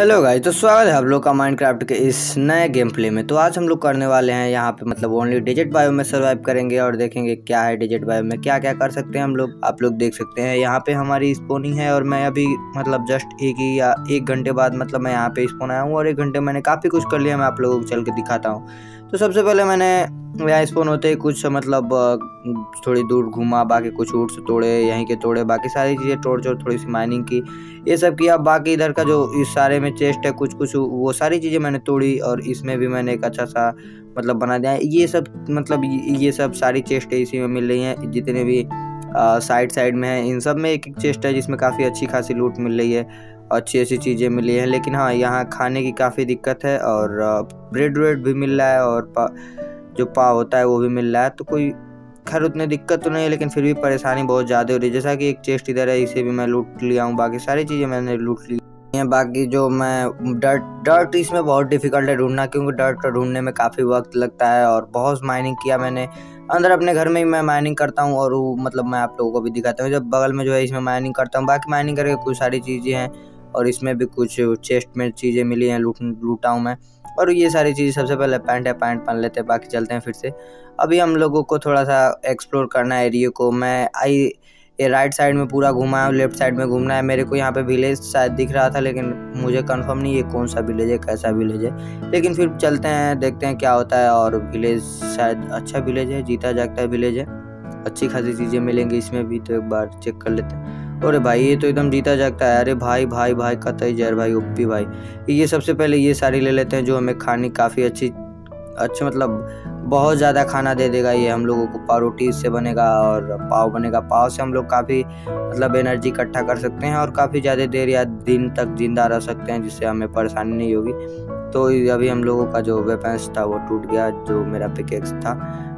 Hello guys, तो स्वागत है आप लोग का माइनक्राफ्ट के इस नए गेम प्ले में। तो आज हम लोग करने वाले हैं यहाँ पे मतलब ओनली डेजर्ट बायो में सर्वाइव करेंगे और देखेंगे क्या है डेजर्ट बायो में, क्या क्या कर सकते हैं हम लोग। आप लोग देख सकते हैं यहाँ पे हमारी स्पोनिंग है और मैं अभी मतलब जस्ट एक घंटे बाद मतलब मैं यहाँ पे स्पोन आया हूँ और एक घंटे मैंने काफ़ी कुछ कर लिया। मैं आप लोगों को चल के दिखाता हूँ। तो सबसे पहले मैंने यहाँ स्पोन होते ही कुछ मतलब थोड़ी दूर घूमा, बाकी कुछ ऊँट से तोड़े, यहीं के तोड़े, बाकी सारी चीज़ें तोड़ चोड़, थोड़ी सी माइनिंग की, ये सब किया। बाकी इधर का जो इस सारे में चेस्ट है कुछ कुछ वो सारी चीज़ें मैंने तोड़ी और इसमें भी मैंने एक अच्छा सा मतलब बना दिया। ये सब मतलब ये सब सारी चेस्ट इसी में मिल रही हैं, जितने भी साइड में है इन सब में एक एक चेस्ट है जिसमें काफ़ी अच्छी खासी लूट मिल रही है, अच्छी अच्छी चीज़ें मिली हैं। लेकिन हाँ, यहाँ खाने की काफ़ी दिक्कत है और ब्रेड व्रेड भी मिल रहा है और जो पाव होता है वो भी मिल रहा है। तो कोई खैर उतनी दिक्कत तो नहीं है, लेकिन फिर भी परेशानी बहुत ज़्यादा हो रही है। जैसा कि एक चेस्ट इधर है, इसे भी मैं लूट लिया हूँ, बाकी सारी चीज़ें मैंने लूट ली। बाकी जो मैं डर्ट इसमें बहुत डिफ़िकल्ट है ढूंढना, क्योंकि डर्ट को ढूंढने में काफ़ी वक्त लगता है और बहुत माइनिंग किया मैंने। अंदर अपने घर में ही मैं माइनिंग करता हूँ और वो मतलब मैं आप लोगों को भी दिखाता हूँ। जब बगल में जो है इसमें माइनिंग करता हूँ। बाकी माइनिंग करके कुछ सारी चीज़ें हैं और इसमें भी कुछ चेस्ट में चीज़ें मिली हैं, लूटा हूँ मैं। और ये सारी चीज़ सबसे पहले पैंट पहन लेते हैं, बाकी चलते हैं फिर से। अभी हम लोगों को थोड़ा सा एक्सप्लोर करना है एरिया को। मैं ये राइट साइड में पूरा घूमा है, लेफ्ट साइड में घूमना है। मेरे को यहाँ पे विलेज शायद दिख रहा था, लेकिन मुझे कंफर्म नहीं ये कौन सा विलेज है, कैसा विलेज है। लेकिन फिर चलते हैं, देखते हैं क्या होता है। और विलेज शायद अच्छा विलेज है, जीता जागता विलेज है, अच्छी खासी चीज़ें मिलेंगी इसमें भी। तो एक बार चेक कर लेते हैं। अरे भाई, ये तो एकदम जीता जागता है। अरे भाई भाई भाई कतई जहर भाई ओपी भाई। ये सबसे पहले ये सारी ले लेते हैं जो हमें खाने काफ़ी अच्छे मतलब बहुत ज़्यादा खाना दे देगा ये हम लोगों को। पावरोटी इससे बनेगा और पाव बनेगा। पाव से हम लोग काफ़ी मतलब एनर्जी इकट्ठा कर सकते हैं और काफ़ी ज़्यादा देर या दिन तक ज़िंदा रह सकते हैं, जिससे हमें परेशानी नहीं होगी। तो अभी हम लोगों का जो वेपन्स था वो टूट गया, जो मेरा पिकेक्स था।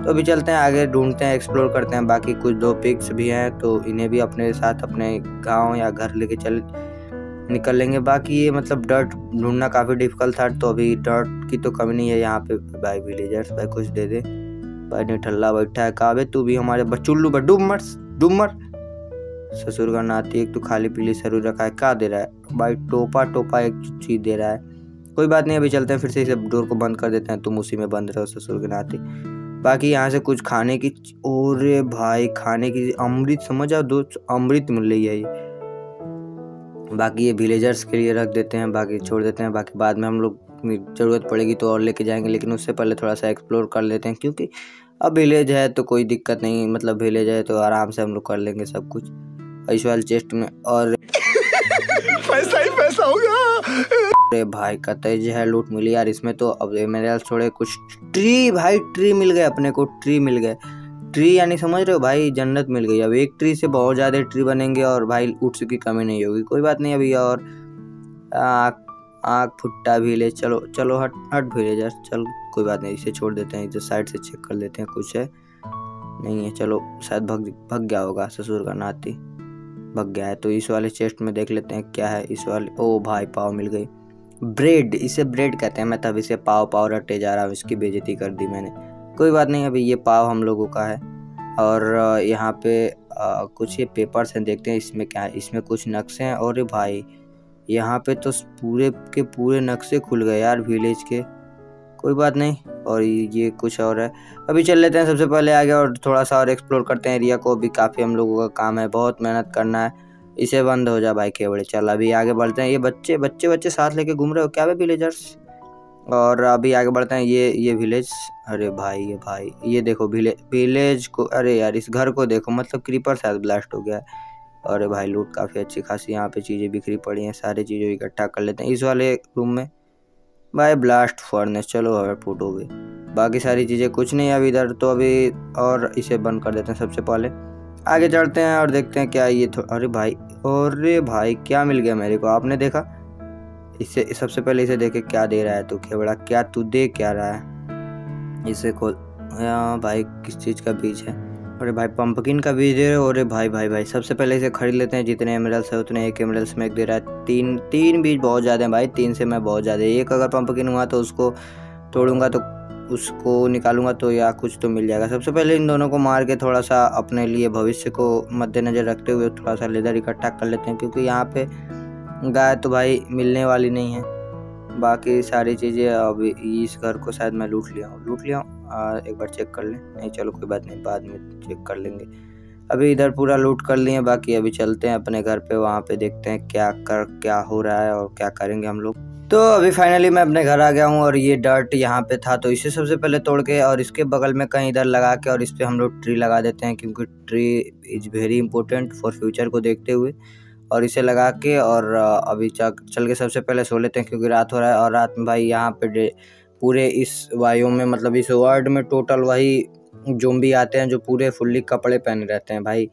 तो अभी चलते हैं आगे, ढूंढते हैं, एक्सप्लोर करते हैं। बाकी कुछ दो पिक्स भी हैं, तो इन्हें भी अपने साथ अपने गाँव या घर लेके निकल लेंगे। बाकी ये मतलब डर्ट ढूंढना काफ़ी डिफिकल्ट था, तो अभी डर्ट की तो कमी नहीं है यहाँ पे। भाई विलेजर्स भाई कुछ दे दे भाई, निठल्ला बैठा है काबे तू भी हमारे बचुल्लू पर डूमर ससुर का नाती। एक तो खाली पीली सरूर रखा है, क्या दे रहा है भाई, टोपा एक चीज़ दे रहा है। कोई बात नहीं, अभी चलते हैं फिर से, इसे डोर को बंद कर देते हैं। तुम उसी में बंद रहो ससुर के नाती। बाकी यहाँ से कुछ खाने की, अरे भाई खाने की अमृत समझ आओ दोस्त, अमृत मिल रही है ये। बाकी ये विलेजर्स के लिए रख देते हैं, बाकी छोड़ देते हैं। बाकी बाद में हम लोग ज़रूरत पड़ेगी तो और लेके जाएंगे, लेकिन उससे पहले थोड़ा सा एक्सप्लोर कर लेते हैं, क्योंकि अब विलेज है तो कोई दिक्कत नहीं, मतलब विलेज है तो आराम से हम लोग कर लेंगे सब कुछ। इस वाले चेस्ट में और पैसा ही पैसा होगा। अरे भाई कतई जो है लूट मिली यार इसमें। तो अब मेरे छोड़े कुछ ट्री, भाई ट्री मिल गए अपने को, ट्री मिल गए। ट्री यानी समझ रहे हो भाई, जन्नत मिल गई। अब एक ट्री से बहुत ज़्यादा ट्री बनेंगे और भाई उट्स की कमी नहीं होगी। कोई बात नहीं अभी। और आँख फुट्टा भी ले, चलो चलो हट भी ले जा, चल कोई बात नहीं, इसे छोड़ देते हैं। इधर साइड से चेक कर लेते हैं कुछ है नहीं है। चलो शायद भग गया होगा ससुर का नाती, भग गया है। तो इस वाले चेस्ट में देख लेते हैं क्या है इस वाले। ओ भाई पाव मिल गई, ब्रेड, इसे ब्रेड कहते हैं। मैं तब इसे पाव रटे जा रहा हूँ, इसकी बेइज्जती कर दी मैंने। कोई बात नहीं, अभी ये पाव हम लोगों का है। और यहाँ पे कुछ ये पेपर्स हैं, देखते हैं इसमें क्या है। इसमें कुछ नक्शे हैं। और भाई यहाँ पे तो पूरे के पूरे नक्शे खुल गए यार विलेज के। कोई बात नहीं। और ये कुछ और है, अभी चल लेते हैं सबसे पहले आगे और थोड़ा सा और एक्सप्लोर करते हैं एरिया को। अभी काफ़ी हम लोगों का काम है, बहुत मेहनत करना है। इसे बंद हो जा भाई केवड़े, चल अभी आगे बढ़ते हैं। ये बच्चे बच्चे बच्चे साथ लेके घूम रहे हो क्या भाई विलेजर्स। और अभी आगे बढ़ते हैं। ये विलेज, अरे भाई ये भाई ये देखो विलेज को, अरे यार इस घर को देखो, मतलब क्रीपर शायद ब्लास्ट हो गया है। अरे भाई लूट काफ़ी अच्छी खासी यहाँ पे चीज़ें बिखरी पड़ी हैं, सारी चीज़ों को इकट्ठा कर लेते हैं। इस वाले रूम में भाई ब्लास्ट फर्नेस, चलो हर फूट हो गई। बाकी सारी चीज़ें कुछ नहीं अभी इधर तो। अभी और इसे बंद कर देते हैं सबसे पहले, आगे चढ़ते हैं और देखते हैं क्या ये। अरे भाई क्या मिल गया मेरे को, आपने देखा। इसे सबसे पहले इसे देखे क्या दे रहा है तू खेवड़ा, क्या तू दे क्या रहा है। इसे खोल भाई, किस चीज़ का बीज है। अरे भाई पंपकिन का बीज दे रहे हो। अरे भाई भाई भाई सबसे पहले इसे खरीद लेते हैं। जितने एमरल्ड्स है उतने एक एमरल्ड्स में एक दे रहा है। तीन बीज बहुत ज़्यादा है भाई, तीन से मैं बहुत ज़्यादा। एक अगर पंपकिन हुआ तो उसको तोड़ूंगा तो उसको निकालूंगा तो या कुछ तो मिल जाएगा। सबसे पहले इन दोनों को मार के थोड़ा सा अपने लिए भविष्य को मद्देनज़र रखते हुए थोड़ा सा लेदर इकट्ठा कर लेते हैं, क्योंकि यहाँ पे गाय तो भाई मिलने वाली नहीं है। बाकी सारी चीज़ें, अब इस घर को शायद मैं लूट लिया हूँ, एक बार चेक कर लें। नहीं चलो कोई बात नहीं, बाद में चेक कर लेंगे। अभी इधर पूरा लूट कर लिए, बाकी अभी चलते हैं अपने घर पे, वहाँ पे देखते हैं क्या हो रहा है और क्या करेंगे हम लोग। तो अभी फाइनली मैं अपने घर आ गया हूँ और ये डर्ट यहाँ पे था तो इसे सबसे पहले तोड़ के और इसके बगल में कहीं इधर लगा के और इस पर हम लोग ट्री लगा देते हैं, क्योंकि tree is very important for future को देखते हुए। और इसे लगा के और अभी चल के सबसे पहले सो लेते हैं, क्योंकि रात हो रहा है। और रात में भाई यहाँ पे पूरे इस वायु में, मतलब इस वर्ल्ड में टोटल वही ज़ॉम्बी आते हैं जो पूरे फुल्ली कपड़े पहने रहते हैं भाई,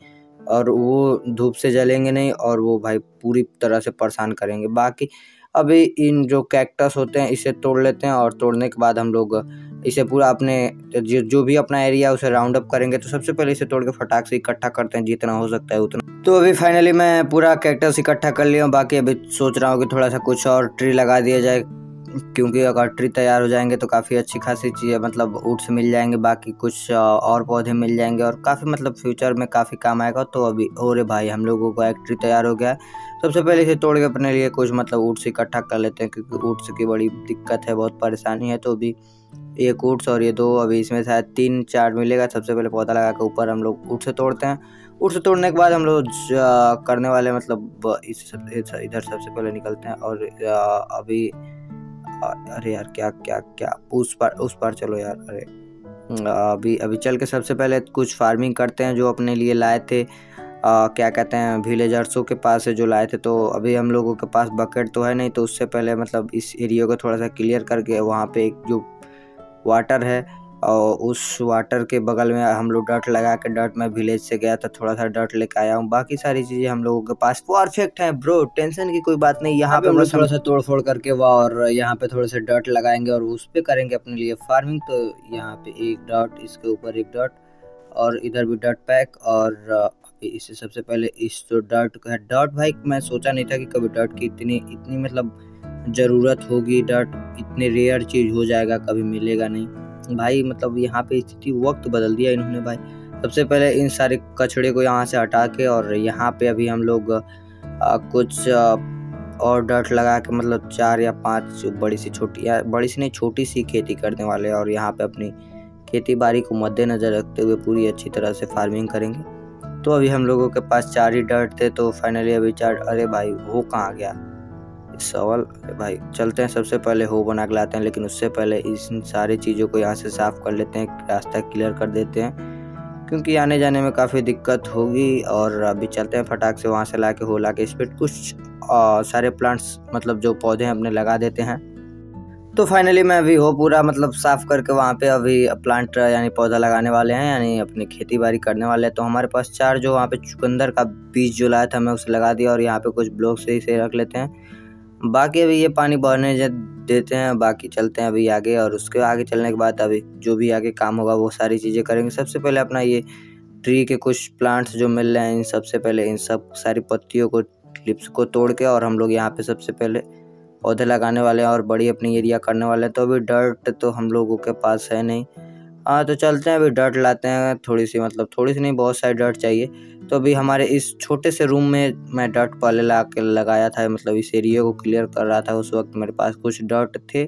और वो धूप से जलेंगे नहीं और वो भाई पूरी तरह से परेशान करेंगे। बाकी अभी इन जो कैक्टस होते हैं इसे तोड़ लेते हैं और तोड़ने के बाद हम लोग इसे पूरा अपने जो भी अपना एरिया उसे राउंड अप करेंगे। तो सबसे पहले इसे तोड़ के फटाक से इकट्ठा करते हैं, जितना हो सकता है उतना। तो अभी फाइनली मैं पूरा कैक्टस इकट्ठा कर लिया हूँ। बाकी अभी सोच रहा हूँ कि थोड़ा सा कुछ और ट्री लगा दिया जाए, क्योंकि अगर ट्री तैयार हो जाएंगे तो काफ़ी अच्छी खासी चीज़ें, मतलब वुड्स मिल जाएंगे, बाकी कुछ और पौधे मिल जाएंगे और काफ़ी मतलब फ्यूचर में काफ़ी काम आएगा। तो अभी और भाई हम लोगों का एक ट्री तैयार हो गया है। सबसे पहले इसे तोड़ के अपने लिए कुछ मतलब वुड्स इकट्ठा कर लेते हैं, क्योंकि वुड्स की बड़ी दिक्कत है, बहुत परेशानी है। तो अभी एक वुड्स और ये दो, अभी इसमें शायद 3-4 मिलेगा। सबसे पहले पौधा लगा के ऊपर हम लोग वुड्स तोड़ते हैं। वुड्स तोड़ने के बाद हम लोग करने वाले, मतलब इधर सबसे पहले निकलते हैं और अभी अरे यार क्या उस पर चलो यार। अरे अभी चल के सबसे पहले कुछ फार्मिंग करते हैं जो अपने लिए लाए थे, क्या कहते हैं, विलेजर्सों के पास से जो लाए थे। तो अभी हम लोगों के पास बकेट तो है नहीं, तो उससे पहले मतलब इस एरिया को थोड़ा सा क्लियर करके वहाँ पे एक जो वाटर है और उस वाटर के बगल में हम लोग डर्ट लगा के, डर्ट मैं विलेज से गया था, थोड़ा सा डर्ट लेके आया हूँ। बाकी सारी चीज़ें हम लोगों के पास परफेक्ट है ब्रो, टेंशन की कोई बात नहीं। यहाँ पे हम लोग थोड़ा सा तोड़ फोड़ करके और यहाँ पे थोड़े से डर्ट लगाएंगे और उस पर करेंगे अपने लिए फार्मिंग। तो यहाँ पे एक डर्ट, इसके ऊपर एक डर्ट और इधर भी डर्ट पैक। और इससे सबसे पहले इस जो डर्ट का है, डर्ट भाई मैं सोचा नहीं था कि कभी डर्ट की इतनी मतलब ज़रूरत होगी, डर्ट इतने रेयर चीज़ हो जाएगा, कभी मिलेगा नहीं भाई। मतलब यहाँ पे स्थिति वक्त बदल दिया इन्होंने भाई। सबसे पहले इन सारे कचड़े को यहाँ से हटा के और यहाँ पे अभी हम लोग कुछ और डर्ट लगा के, मतलब 4 या 5 छोटी सी खेती करने वाले हैं। और यहाँ पे अपनी खेती बाड़ी को मद्देनज़र रखते हुए पूरी अच्छी तरह से फार्मिंग करेंगे। तो अभी हम लोगों के पास 4 ही डर्ट थे। तो फाइनली अभी 4, अरे भाई वो कहाँ गया सवाल भाई। चलते हैं सबसे पहले हो बना के लाते हैं, लेकिन उससे पहले इन सारी चीज़ों को यहाँ से साफ़ कर लेते हैं, रास्ता क्लियर कर देते हैं, क्योंकि आने जाने में काफ़ी दिक्कत होगी। और अभी चलते हैं फटाक से वहाँ से ला के हो ला के इस पर कुछ सारे प्लांट्स, मतलब जो पौधे हैं अपने लगा देते हैं। तो फाइनली मैं अभी हो पूरा मतलब साफ़ करके वहाँ पे अभी प्लांट यानी पौधा लगाने वाले हैं, यानी अपनी खेती बाड़ी करने वाले हैं। तो हमारे पास 4 जो वहाँ पे चुकंदर का बीज जो लाया था मैं उसे लगा दिया और यहाँ पे कुछ ब्लॉक से इसे रख लेते हैं। बाकी अभी ये पानी बहने देते हैं, बाकी चलते हैं अभी आगे। और उसके आगे चलने के बाद अभी जो भी आगे काम होगा वो सारी चीज़ें करेंगे। सबसे पहले अपना ये ट्री के कुछ प्लांट्स जो मिल रहे हैं, इन सबसे पहले इन सब सारी पत्तियों को, क्लिप्स को तोड़ के और हम लोग यहाँ पर सबसे पहले पौधे लगाने वाले हैं और बड़ी अपनी एरिया करने वाले हैं। तो अभी डर्ट तो हम लोगों के पास है नहीं, हाँ तो चलते हैं अभी डर्ट लाते हैं। थोड़ी सी नहीं बहुत सारी डर्ट चाहिए। तो अभी हमारे इस छोटे से रूम में मैं डर्ट पहले ला के लगाया था, मतलब इस एरिया को क्लियर कर रहा था उस वक्त। मेरे पास कुछ डर्ट थे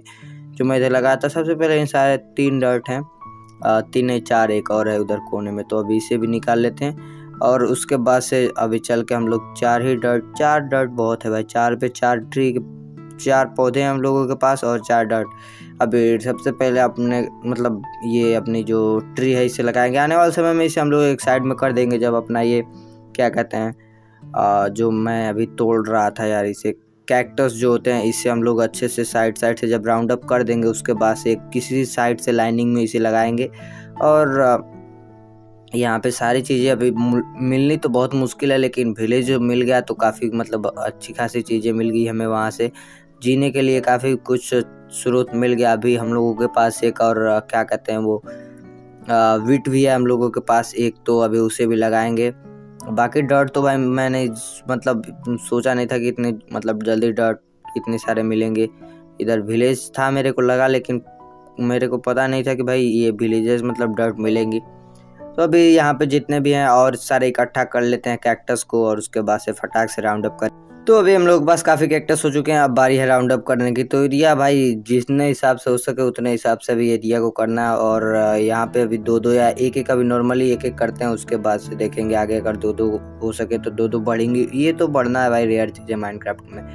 जो मैं इधर लगाया था। सबसे पहले इन सारे 3 डर्ट हैं, 3 नहीं 4, एक और है उधर कोने में। तो अभी इसे भी निकाल लेते हैं और उसके बाद से अभी चल के हम लोग 4 डर्ट बहुत है भाई। 4 पे 4 ट्री, 4 पौधे हैं हम लोगों के पास और 4 डर्ट। अभी सबसे पहले अपने मतलब ये अपनी जो ट्री है इसे लगाएंगे। आने वाले समय में इसे हम लोग एक साइड में कर देंगे, जब अपना ये क्या कहते हैं, जो मैं अभी तोड़ रहा था यार, इसे कैक्टस जो होते हैं इसे हम लोग अच्छे से साइड से जब राउंड अप कर देंगे उसके बाद से किसी साइड से लाइनिंग में इसे लगाएंगे। और यहाँ पे सारी चीज़ें अभी मिलनी तो बहुत मुश्किल है, लेकिन विलेज जो मिल गया तो काफ़ी मतलब अच्छी खासी चीज़ें मिल गई हमें, वहाँ से जीने के लिए काफ़ी कुछ स्रोत मिल गया। अभी हम लोगों के पास एक और क्या कहते हैं वो वीट भी है हम लोगों के पास एक, तो अभी उसे भी लगाएंगे। बाकी डर्ट तो भाई मैंने मतलब सोचा नहीं था कि इतने मतलब जल्दी डर्ट इतने सारे मिलेंगे। इधर विलेज था मेरे को लगा, लेकिन मेरे को पता नहीं था कि भाई ये विलेजेस मतलब डर्ट मिलेंगी। तो अभी यहाँ पे जितने भी हैं और सारे इकट्ठा कर लेते हैं कैक्टस को और उसके बाद से फटाक से राउंड अप कर। तो अभी हम लोग बस काफ़ी कैक्टस हो चुके हैं, अब बारी है राउंड अप करने की। तो एरिया भाई जितने हिसाब से हो सके उतने हिसाब से भी एरिया को करना है, और यहाँ पे अभी दो दो या एक एक अभी नॉर्मली एक एक करते हैं, उसके बाद से देखेंगे आगे। अगर दो दो हो सके तो दो दो बढ़ेंगी, ये तो बढ़ना है भाई, रेयर चीज़ है माइनक्राफ्ट में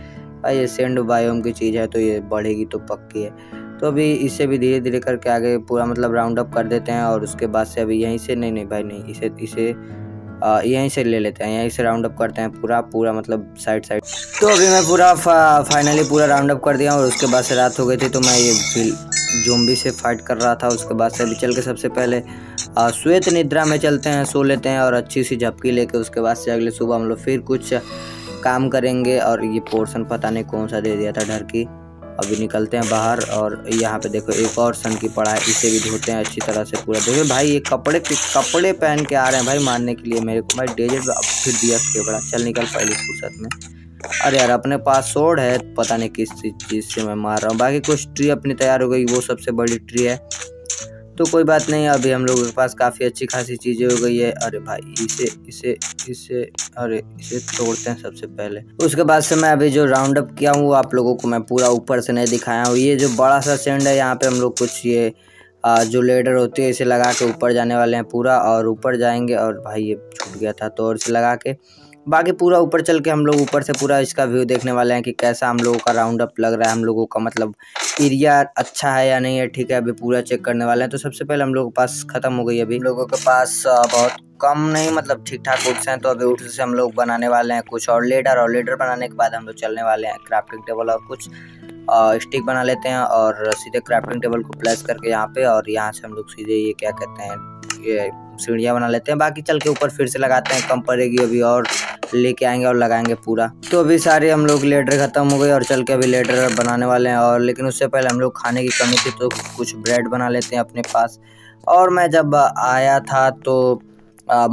भाई, ये सैंड बायोम की चीज़ है तो ये बढ़ेगी तो पक्की है। तो अभी इससे भी धीरे धीरे करके आगे पूरा मतलब राउंड अप कर देते हैं, और उसके बाद से अभी यहीं से नहीं भाई नहीं, इसे यहीं से ले लेते हैं, यहीं से राउंड अप करते हैं पूरा मतलब साइड। तो अभी मैं पूरा फाइनली पूरा राउंड अप कर दिया, और उसके बाद से रात हो गई थी तो मैं ये ज़ोंबी से फाइट कर रहा था। उसके बाद से अभी चल के सबसे पहले श्वेत निद्रा में चलते हैं, सो लेते हैं और अच्छी सी झपकी लेके उसके बाद से अगले सुबह हम लोग फिर कुछ काम करेंगे। और ये पोर्शन पता नहीं कौन सा दे दिया था डर की। अभी निकलते हैं बाहर, और यहाँ पे देखो एक और सन की पड़ा है, इसे भी धोते हैं अच्छी तरह से पूरा। देखो भाई ये कपड़े पहन के आ रहे हैं भाई मारने के लिए मेरे को। भाई डेजर्ट अब फिर दिया फेवड़ा, चल निकल पहले फुर्सत में। अरे यार अपने पास सोड है, पता नहीं किस चीज़ से मैं मार रहा हूँ। बाकी कुछ ट्री अपनी तैयार हो गई, वो सबसे बड़ी ट्री है तो कोई बात नहीं। अभी हम लोगों के पास काफ़ी अच्छी खासी चीज़ें हो गई है। अरे भाई इसे तोड़ते हैं सबसे पहले। उसके बाद से मैं अभी जो राउंड अप किया हूँ आप लोगों को मैं पूरा ऊपर से नहीं दिखाया हूँ। ये जो बड़ा सा सेंड है यहाँ पे हम लोग कुछ ये जो लेडर होती है इसे लगा के ऊपर जाने वाले हैं पूरा, और ऊपर जाएंगे। और भाई ये छूट गया था तो और इसे लगा के बाकी पूरा ऊपर चल के हम लोग ऊपर से पूरा इसका व्यू देखने वाले हैं कि कैसा हम लोगों का राउंड अप लग रहा है, हम लोगों का मतलब एरिया अच्छा है या नहीं है, ठीक है अभी पूरा चेक करने वाले हैं। तो सबसे पहले हम लोगों के पास ख़त्म हो गई, अभी लोगों के पास बहुत कम नहीं मतलब ठीक ठाक उट्स हैं। तो अभी उट्स से हम लोग बनाने वाले हैं कुछ, और लेडर बनाने के बाद हम लोग चलने वाले हैं क्राफ्टिंग टेबल और कुछ स्टिक बना लेते हैं, और सीधे क्राफ्टिंग टेबल को प्लेस करके यहाँ पे, और यहाँ से हम लोग सीधे ये क्या कहते हैं ये सीढ़ियाँ बना लेते हैं। बाकी चल के ऊपर फिर से लगाते हैं, कम पड़ेगी अभी और लेके आएंगे और लगाएंगे पूरा। तो अभी सारे हम लोग लेडर ख़त्म हो गए और चल के अभी लेडर बनाने वाले हैं। और लेकिन उससे पहले हम लोग खाने की कमी थी तो कुछ ब्रेड बना लेते हैं अपने पास। और मैं जब आया था तो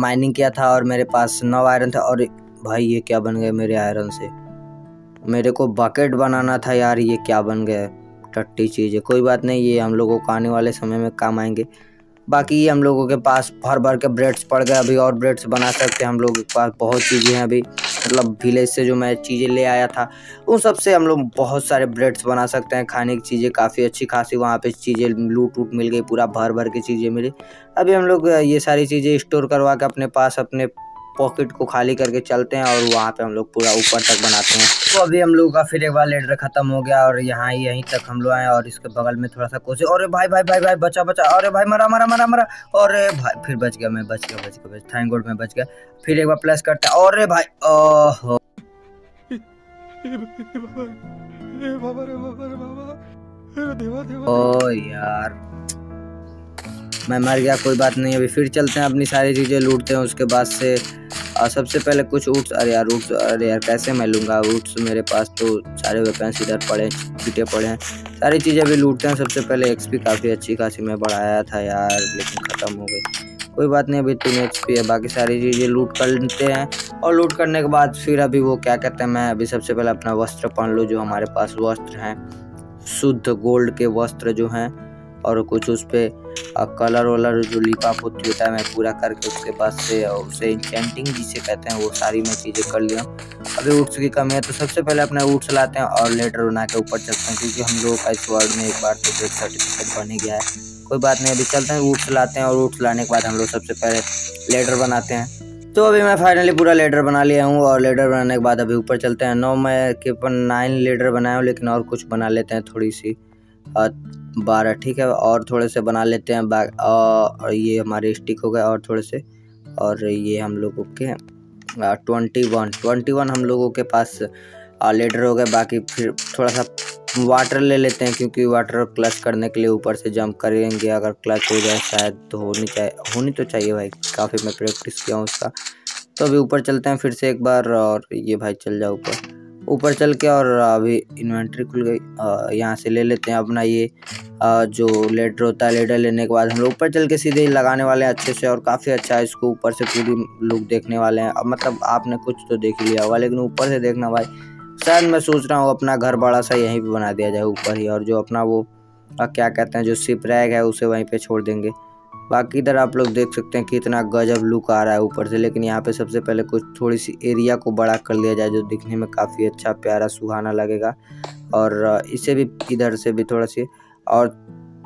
माइनिंग किया था और मेरे पास 9 आयरन था, और भाई ये क्या बन गए मेरे आयरन से। मेरे को बकेट बनाना था यार, ये क्या बन गया टट्टी चीज़ है। कोई बात नहीं, ये हम लोगों को आने वाले समय में काम आएंगे। बाकी ये हम लोगों के पास भर के ब्रेड्स पड़ गए, अभी और ब्रेड्स बना सकते हैं। हम लोगों के पास बहुत चीज़ें हैं अभी, मतलब विलेज से जो मैं चीज़ें ले आया था उन सब से हम लोग बहुत सारे ब्रेड्स बना सकते हैं। खाने की चीज़ें काफ़ी अच्छी खासी वहाँ पे चीज़ें लूट वूट मिल गई, पूरा भर की चीज़ें मिली। अभी हम लोग ये सारी चीज़ें स्टोर करवा के अपने पास अपने पॉकेट को खाली करके चलते हैं, और वहाँ पे हम लोग पूरा ऊपर तक बनाते हैं। तो अभी हम लोगों का फिर एक बार लेडर ख़त्म हो गया, और यहाँ यहीं तक हम लोग आए, और इसके बगल में थोड़ा सा कोशिश। अरे भाई भाई भाई भाई बचा, अरे भाई मरा, और भाई फिर बच गया मैं, बच गया थैंक गॉड मैं बच गया। फिर एक बार प्लस करता है, और भाई ओहो ओ यार मैं मर गया। कोई बात नहीं, अभी फिर चलते हैं अपनी सारी चीज़ें लूटते हैं। उसके बाद से सबसे पहले कुछ उट्स, अरे यार कैसे मैं लूँगा उट्स, मेरे पास तो सारे वेपन्स इधर पड़े छीटे पड़े हैं, सारी चीज़ें भी लूटते हैं। सबसे पहले एक्सपी काफ़ी अच्छी खासी मैं बढ़ाया था यार, लेकिन ख़त्म हो गई। कोई बात नहीं, अभी 3 एक्सपी है। बाकी सारी चीज़ें लूट कर लेते हैं, और लूट करने के बाद फिर अभी वो क्या कहते हैं, मैं अभी सबसे पहले अपना वस्त्र पहन लूँ। जो हमारे पास वस्त्र हैं शुद्ध गोल्ड के वस्त्र जो हैं, और कुछ उस पर कलर वलर जो लिपाप होती होता है मैं पूरा करके उसके बाद से उसे इंचेंटिंग जिसे कहते हैं वो सारी मैं चीज़ें कर लिया। अभी उट्स की कमी है तो सबसे पहले अपना उट्स लाते हैं और लेडर बना के ऊपर चलते हैं, क्योंकि हम लोगों का इस वर्ल्ड में एक बार तो डेथ सर्टिफिकेट बन ही गया है। कोई बात नहीं, अभी चलते हैं उट्स लाते हैं, और उट्स लाने के बाद हम लोग सबसे पहले लेडर बनाते हैं। तो अभी मैं फाइनली पूरा लेडर बना लिया हूँ, और लेडर बनाने के बाद अभी ऊपर चलते हैं। 9 लेडर बनाया हूँ, लेकिन और कुछ बना लेते हैं, थोड़ी सी 12 ठीक है, और थोड़े से बना लेते हैं। और ये हमारे स्टिक हो गए और थोड़े से, और ये हम लोगों के 21 हम लोगों के पास लेडर हो गए। बाकी फिर थोड़ा सा वाटर ले लेते हैं, क्योंकि वाटर क्लच करने के लिए ऊपर से जंप करेंगे, अगर क्लच हो जाए शायद तो होनी तो चाहिए भाई, काफ़ी मैं प्रैक्टिस किया हूँ उसका। तो अभी ऊपर चलते हैं फिर से एक बार, और ये भाई चल जाओ ऊपर चल के, और अभी इन्वेंट्री खुल गई, यहाँ से ले लेते हैं अपना ये जो लेडर होता है। लेडर लेने के बाद हम लोग ऊपर चल के सीधे लगाने वाले हैं अच्छे से, और काफ़ी अच्छा है। इसको ऊपर से पूरी लुक देखने वाले हैं, अब मतलब आपने कुछ तो देख लिया होगा, लेकिन ऊपर से देखना भाई। शायद मैं सोच रहा हूँ अपना घर बड़ा सा यहीं पर बना दिया जाए ऊपर ही, और जो अपना वो क्या कहते हैं जो शिप रैग है उसे वहीं पर छोड़ देंगे। बाकी इधर आप लोग देख सकते हैं कितना गजब लुक आ रहा है ऊपर से। लेकिन यहाँ पे सबसे पहले कुछ थोड़ी सी एरिया को बड़ा कर लिया जाए जो दिखने में काफ़ी अच्छा प्यारा सुहाना लगेगा। और इसे भी इधर से भी थोड़ा सी और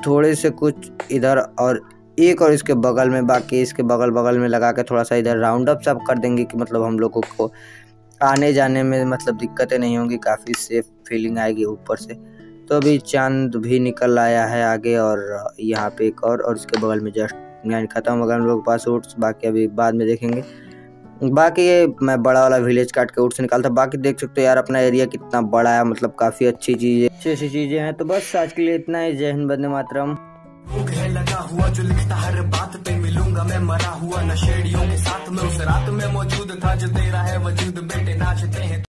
थोड़े से कुछ इधर और एक और इसके बगल में, बाकी इसके बगल में लगा के थोड़ा सा इधर राउंड अप सब कर देंगे कि मतलब हम लोगों को आने जाने में मतलब दिक्कतें नहीं होंगी, काफ़ी सेफ फीलिंग आएगी ऊपर से। तो अभी चांद भी निकल आया है आगे और यहाँ पे एक और इसके बगल में जस्ट यानी ख़त्म हो गया हम लोग पास उट्स। बाकी अभी बाद में देखेंगे। बाकी ये मैं बड़ा वाला विलेज काट के उट्स निकालता। बाकी देख सकते हो यार अपना एरिया कितना बड़ा है, मतलब काफ़ी अच्छी चीज़ें अच्छी चीज़ें हैं। तो बस आज के लिए इतना ही। जय हिंद, वंदे मातरम। लगा हुआ जो लिखता हर बात पे, मिलूंगा मैं मरा हुआ नशेड़ियों के साथ में, उस रात में मौजूद था जो तेरा है वजूद, बेटे नाचते हैं।